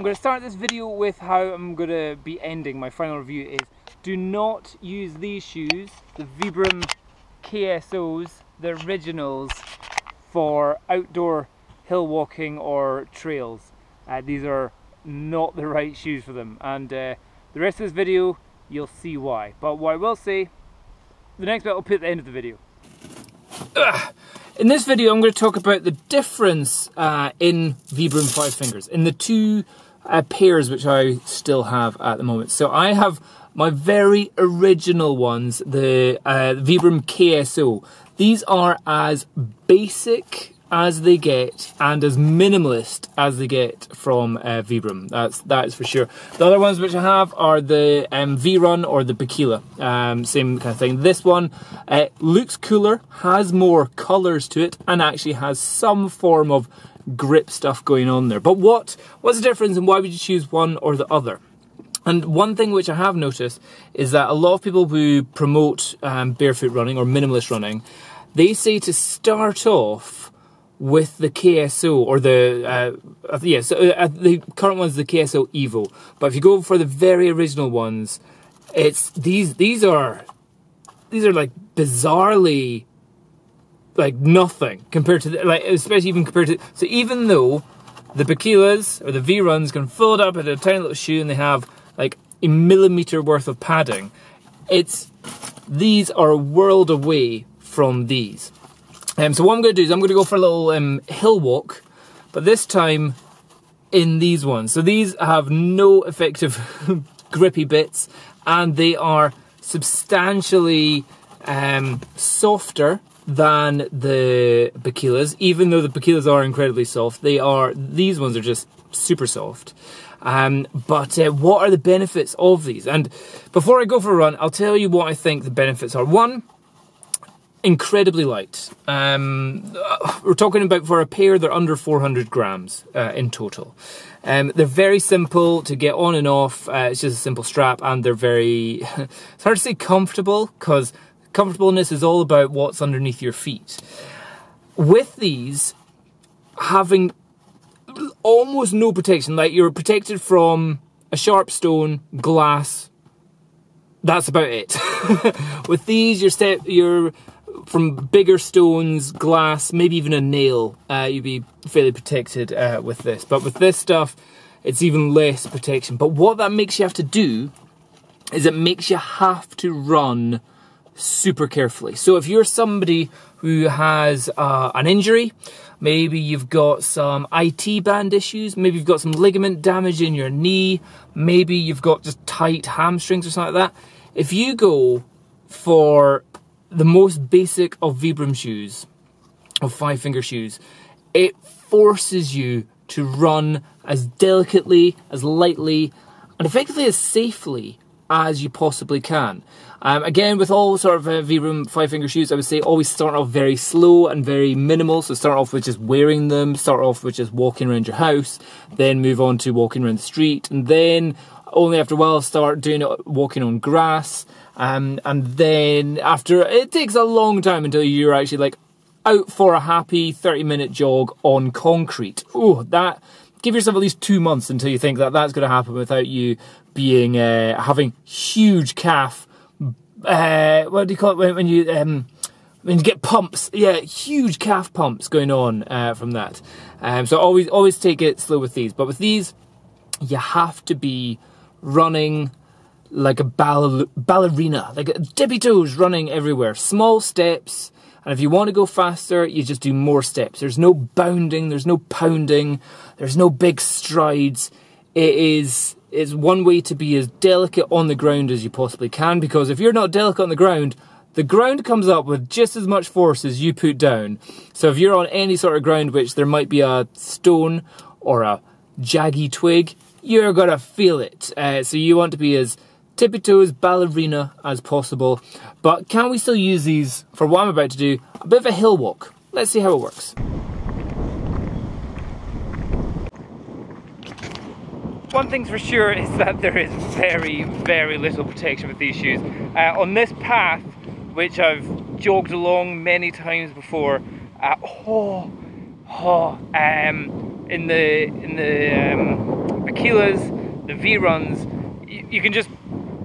I'm going to start this video with how I'm going to be ending. My final review is, do not use these shoes, the Vibram KSOs, the originals, for outdoor hill walking or trails. These are not the right shoes for them, and the rest of this video you'll see why. But what I will say, the next bit I'll put at the end of the video. In this video I'm going to talk about the difference in Vibram Five Fingers, in the two pairs which I still have at the moment. So I have my very original ones, the Vibram KSO. These are as basic as they get and as minimalist as they get from Vibram, that is for sure. The other ones which I have are the V-run or the Bikila, same kind of thing. This one looks cooler, has more colours to it, and actually has some form of grip stuff going on there. But what's the difference, and why would you choose one or the other? And one thing which I have noticed is that a lot of people who promote barefoot running or minimalist running, they say to start off with the KSO, or the, the current one's the KSO Evo. But if you go for the very original ones, it's, these are like bizarrely, like nothing compared to the, like, especially even compared to, so even though the Bikilas or the V-Runs can fold up at a tiny little shoe and they have like a millimeter worth of padding, it's, these are a world away from these. So what I'm going to do is I'm going to go for a little hill walk, but this time in these ones. So these have no effective grippy bits, and they are substantially softer than the Bikilas. Even though the Bikilas are incredibly soft, they are, these ones are just super soft. But what are the benefits of these? And before I go for a run, I'll tell you what I think the benefits are. One, incredibly light. We're talking about, for a pair, they're under 400 grams in total. They're very simple to get on and off. It's just a simple strap, and they're very, it's hard to say comfortable, because comfortableness is all about what's underneath your feet. With these, having almost no protection, like you're protected from a sharp stone, glass, that's about it. With these, you're from bigger stones, glass, maybe even a nail, you'd be fairly protected with this. But with this stuff, it's even less protection. But what that makes you have to do is it makes you have to run super carefully. So if you're somebody who has an injury, maybe you've got some IT band issues, maybe you've got some ligament damage in your knee, maybe you've got just tight hamstrings or something like that, if you go for the most basic of Vibram shoes, of Five Finger shoes, it forces you to run as delicately, as lightly, and effectively as safely as you possibly can. Again, with all sort of Vibram Five Finger shoes, I would say always start off very slow and very minimal. So start off with just wearing them, start off with just walking around your house, then move on to walking around the street, and then only after a while start doing it walking on grass. And then after, it takes a long time until you're actually like out for a happy 30-minute jog on concrete. Oh, that, give yourself at least 2 months until you think that that's going to happen without you being, having huge calf, what do you call it when you get pumps? Yeah, huge calf pumps going on from that. So always take it slow with these. But with these, you have to be running like a ballerina, like a dippy toes running everywhere. Small steps, and if you want to go faster, you just do more steps. There's no bounding, there's no pounding, there's no big strides. It's one way to be as delicate on the ground as you possibly can, because if you're not delicate on the ground comes up with just as much force as you put down. So if you're on any sort of ground which there might be a stone or a jaggy twig, you're gonna feel it. So you want to be as tippy-toes ballerina as possible. But can we still use these for what I'm about to do? A bit of a hill walk. Let's see how it works. One thing's for sure is that there is very, very little protection with these shoes. On this path, which I've jogged along many times before, in the tequilas, the V-runs, you can just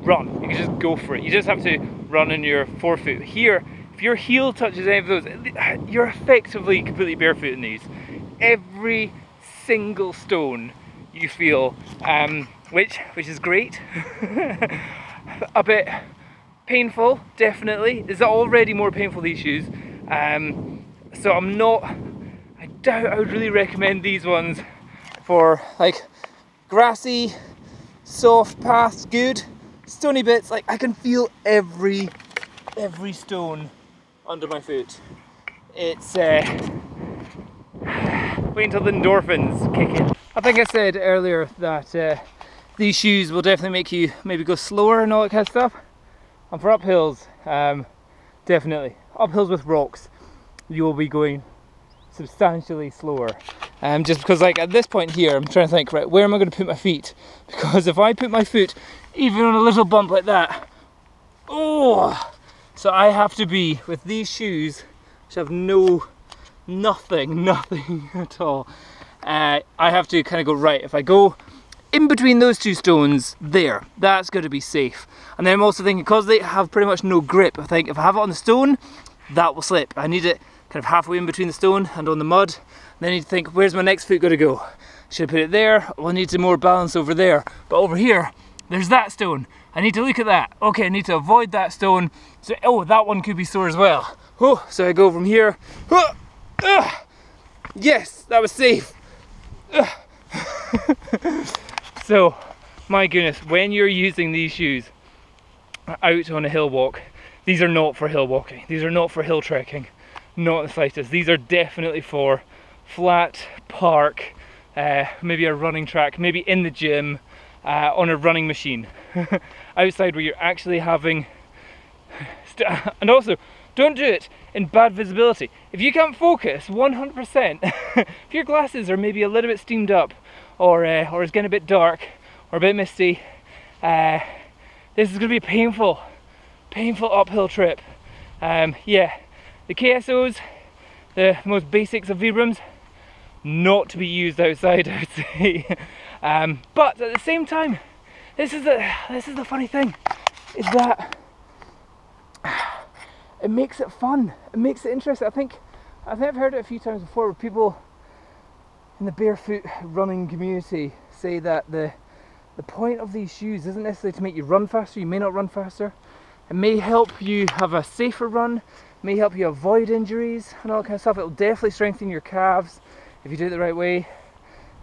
run, you can just go for it. You just have to run in your forefoot. Here, if your heel touches any of those, you're effectively completely barefoot in these. Every single stone you feel, which is great. A bit painful, definitely. It's already more painful, these shoes. So I doubt I would really recommend these ones for like grassy, soft paths, good. Stony bits, like I can feel every stone under my foot. It's wait until the endorphins kick in. I think I said earlier that these shoes will definitely make you maybe go slower and all that kind of stuff. And for uphills, definitely. Uphills with rocks, you will be going substantially slower. Just because like at this point here, I'm trying to think, right, where am I going to put my feet? Because if I put my foot even on a little bump like that, oh! So I have to be, with these shoes, which have nothing at all, I have to kind of go, right, if I go in between those two stones there, that's going to be safe. And then I'm also thinking, because they have pretty much no grip, I think if I have it on the stone, that will slip. I need it kind of halfway in between the stone and on the mud. And then I need to think, where's my next foot going to go? Should I put it there? Well, I need some more balance over there. But over here, there's that stone. I need to look at that. Okay, I need to avoid that stone. So, oh, that one could be sore as well. Oh, so I go from here. Oh, yes, that was safe. So, my goodness, when you're using these shoes out on a hill walk, these are not for hill walking. These are not for hill trekking. Not the slightest. These are definitely for flat, park, maybe a running track, maybe in the gym, on a running machine. Outside where you're actually having... And also, don't do it in bad visibility. If you can't focus 100%, if your glasses are maybe a little bit steamed up, or it's getting a bit dark, or a bit misty, this is going to be a painful uphill trip. Yeah, the KSOs, the most basics of Vibrams, not to be used outside, I would say. But at the same time, this is the funny thing, is that it makes it fun. It makes it interesting. I think I've heard it a few times before, where people in the barefoot running community say that the point of these shoes isn't necessarily to make you run faster. You may not run faster. It may help you have a safer run, may help you avoid injuries and all that kind of stuff. It'll definitely strengthen your calves if you do it the right way,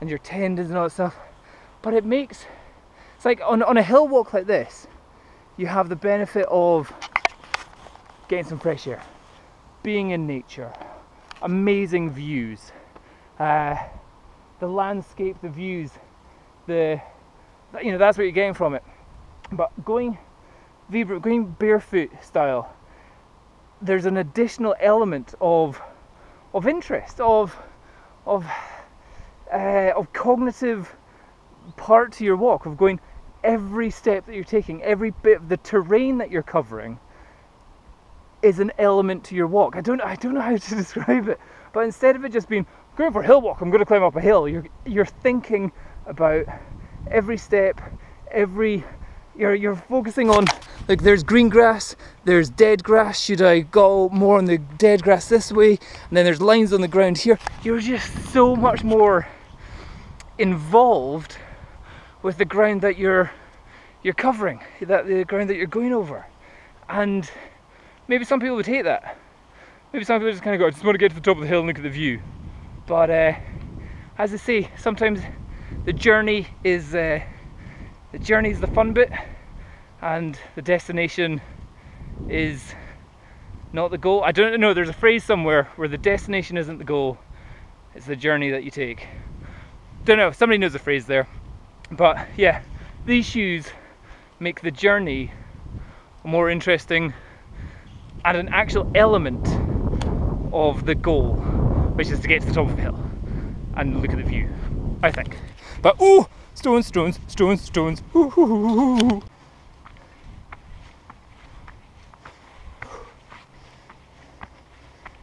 and your tendons and all that stuff. But it makes, it's like on a hill walk like this, you have the benefit of getting some fresh air, being in nature, amazing views, the landscape, the views, you know, that's what you're getting from it. But going barefoot style, there's an additional element of interest, of cognitive part to your walk, of going every step that you're taking, every bit of the terrain that you're covering is an element to your walk. I don't know how to describe it, but instead of it just being going for a hill walk, I'm going to climb up a hill, you're thinking about every step, you're focusing on, like, there's green grass, there's dead grass, should I go more on the dead grass this way, and then there's lines on the ground here. You're just so much more involved with the ground that you're covering, that the ground that you're going over. And maybe some people would hate that. Maybe some people just kind of go, I just want to get to the top of the hill and look at the view. But as I say, sometimes the journey is the fun bit, and the destination is not the goal. I don't know, there's a phrase somewhere where the destination isn't the goal, it's the journey that you take. Don't know, somebody knows the phrase there. But yeah, these shoes make the journey more interesting and an actual element of the goal, which is to get to the top of the hill and look at the view, I think. But ooh! Stones, stones, stones, stones. Ooh.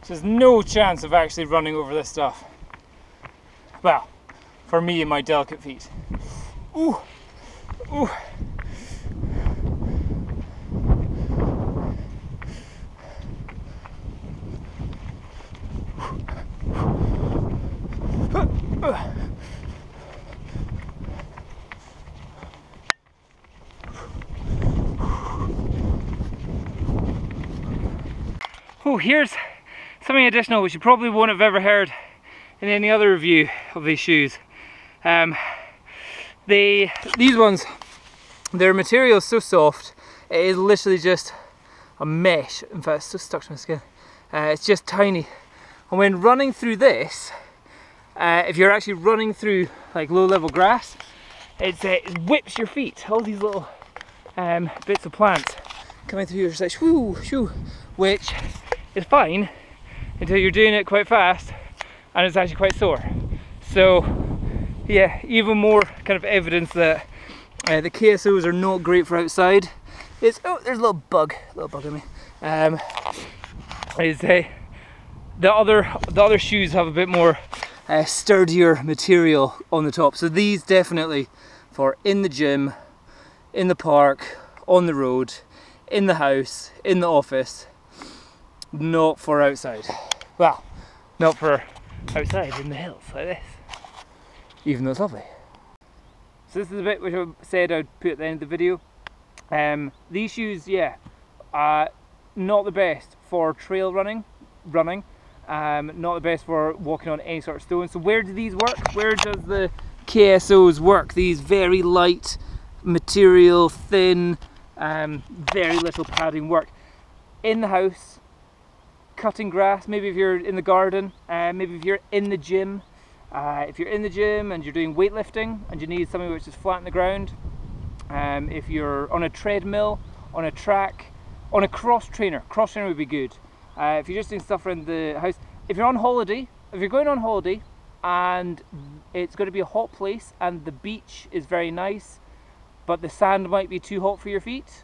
There's no chance of actually running over this stuff. Well, for me and my delicate feet. Ooh, ooh. Oh, here's something additional which you probably won't have ever heard in any other review of these shoes. These ones, their material is so soft, it is literally just a mesh. In fact, it's still stuck to my skin. It's just tiny. And when running through this, if you're actually running through like low-level grass, it whips your feet. All these little bits of plants coming through your side, shoo, shoo, which is fine until you're doing it quite fast and it's actually quite sore. So yeah, even more kind of evidence that the KSOs are not great for outside. It's, oh, there's a little bug on me. The other shoes have a bit more sturdier material on the top. So these definitely for in the gym, in the park, on the road, in the house, in the office. Not for outside. Well, not for outside in the hills like this, even though it's lovely. So this is the bit which I said I'd put at the end of the video. These shoes, yeah, not the best for trail running, not the best for walking on any sort of stone. So where do these work? Where does the KSOs work? These very light material, thin, very little padding work. In the house, cutting grass, maybe if you're in the garden, maybe if you're in the gym. If you're in the gym and you're doing weightlifting and you need something which is flat on the ground, if you're on a treadmill, on a track, on a cross trainer would be good. If you're just doing stuff around the house, if you're on holiday, if you're going on holiday and it's going to be a hot place and the beach is very nice, but the sand might be too hot for your feet,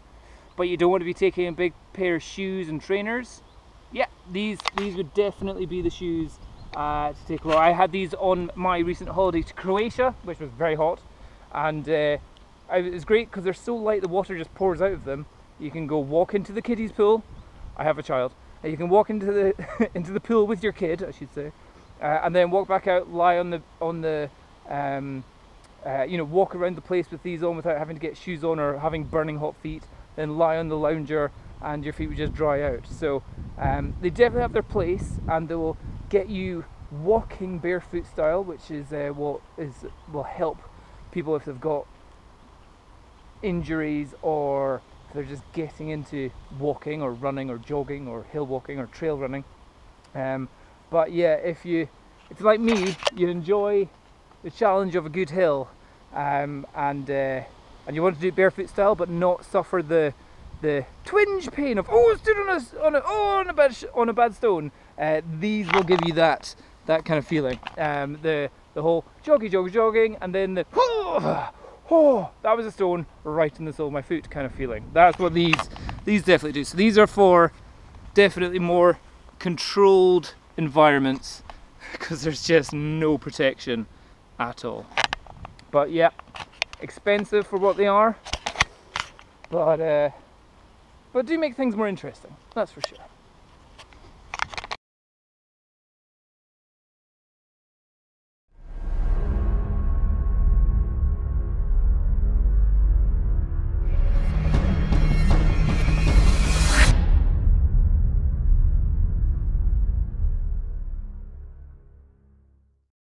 but you don't want to be taking a big pair of shoes and trainers, yeah, these would definitely be the shoes to take along. I had these on my recent holiday to Croatia, which was very hot, and it was great because they're so light the water just pours out of them. You can go walk into the kiddie's pool. I have a child. And you can walk into the into the pool with your kid, I should say, and then walk back out, lie on the you know, walk around the place with these on without having to get shoes on or having burning hot feet, then lie on the lounger and your feet would just dry out. So they definitely have their place, and they will get you walking barefoot style, which is will help people if they've got injuries or if they're just getting into walking or running or jogging or hill walking or trail running. But yeah, if you're like me, you enjoy the challenge of a good hill, and you want to do it barefoot style but not suffer the twinge pain of, oh, stood on a bad stone. These will give you that kind of feeling. The whole jogging and then the oh, that was a stone right in the sole of my foot kind of feeling. That's what these definitely do. So these are for definitely more controlled environments because there's just no protection at all. But yeah, expensive for what they are, but do make things more interesting, that's for sure.